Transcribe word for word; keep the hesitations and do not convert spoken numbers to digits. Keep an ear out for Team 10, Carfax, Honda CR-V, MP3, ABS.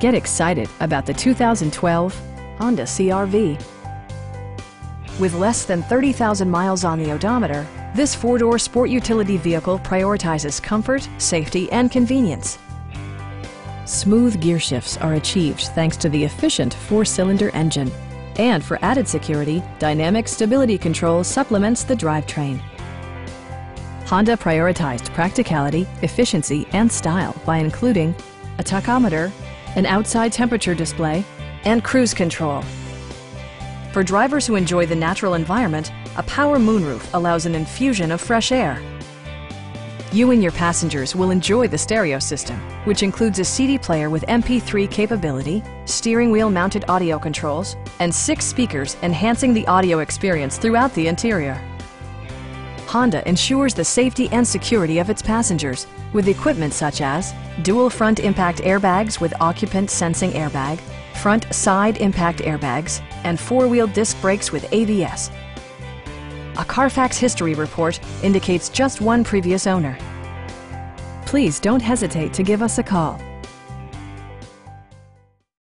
Get excited about the two thousand twelve Honda C R V. With less than thirty thousand miles on the odometer, this four-door sport utility vehicle prioritizes comfort, safety, and convenience. Smooth gear shifts are achieved thanks to the efficient four-cylinder engine. And for added security, dynamic stability control supplements the drivetrain. Honda prioritized practicality, efficiency, and style by including a tachometer, an outside temperature display, and cruise control. For drivers who enjoy the natural environment, a power moonroof allows an infusion of fresh air. You and your passengers will enjoy the stereo system, which includes a C D player with M P three capability, steering wheel mounted audio controls, and six speakers enhancing the audio experience throughout the interior. Honda ensures the safety and security of its passengers with equipment such as dual front impact airbags with occupant sensing airbag, front side impact airbags, and four-wheel disc brakes with A B S. A Carfax history report indicates just one previous owner. Please don't hesitate to give us a call.